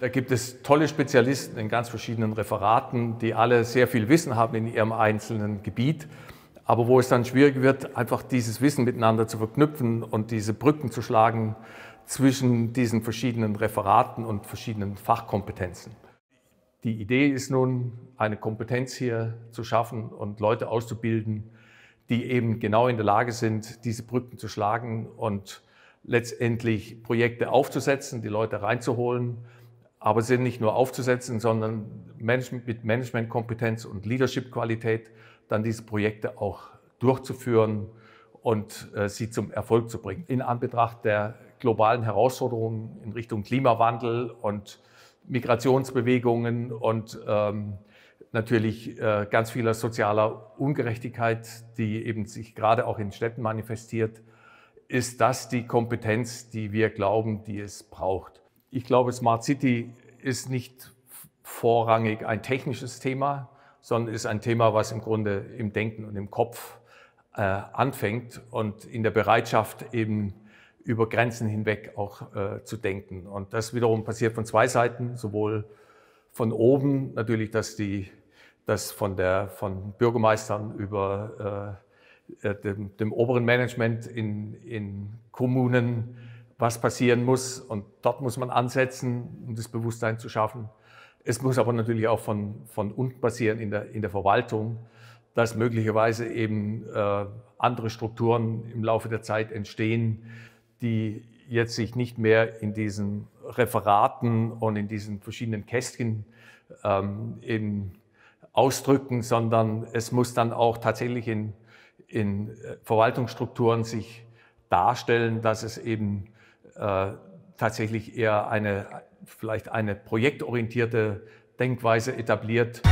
Da gibt es tolle Spezialisten in ganz verschiedenen Referaten, die alle sehr viel Wissen haben in ihrem einzelnen Gebiet. Aber wo es dann schwierig wird, einfach dieses Wissen miteinander zu verknüpfen und diese Brücken zu schlagen zwischen diesen verschiedenen Referaten und verschiedenen Fachkompetenzen. Die Idee ist nun, eine Kompetenz hier zu schaffen und Leute auszubilden, die eben genau in der Lage sind, diese Brücken zu schlagen und letztendlich Projekte aufzusetzen, die Leute reinzuholen. Aber sie nicht nur aufzusetzen, sondern mit Managementkompetenz und Leadership-Qualität dann diese Projekte auch durchzuführen und sie zum Erfolg zu bringen. In Anbetracht der globalen Herausforderungen in Richtung Klimawandel und Migrationsbewegungen und natürlich ganz vieler sozialer Ungerechtigkeit, die eben sich gerade auch in Städten manifestiert, ist das die Kompetenz, die wir glauben, die es braucht. Ich glaube, Smart City ist nicht vorrangig ein technisches Thema, sondern ist ein Thema, was im Grunde im Denken und im Kopf anfängt und in der Bereitschaft eben über Grenzen hinweg auch zu denken. Und das wiederum passiert von zwei Seiten, sowohl von oben natürlich, dass von Bürgermeistern über dem oberen Management in Kommunen, was passieren muss, und dort muss man ansetzen, um das Bewusstsein zu schaffen. Es muss aber natürlich auch von unten passieren, in der Verwaltung, dass möglicherweise eben andere Strukturen im Laufe der Zeit entstehen, die jetzt sich nicht mehr in diesen Referaten und in diesen verschiedenen Kästchen eben ausdrücken, sondern es muss dann auch tatsächlich in Verwaltungsstrukturen sich darstellen, dass es eben tatsächlich eher vielleicht eine projektorientierte Denkweise etabliert.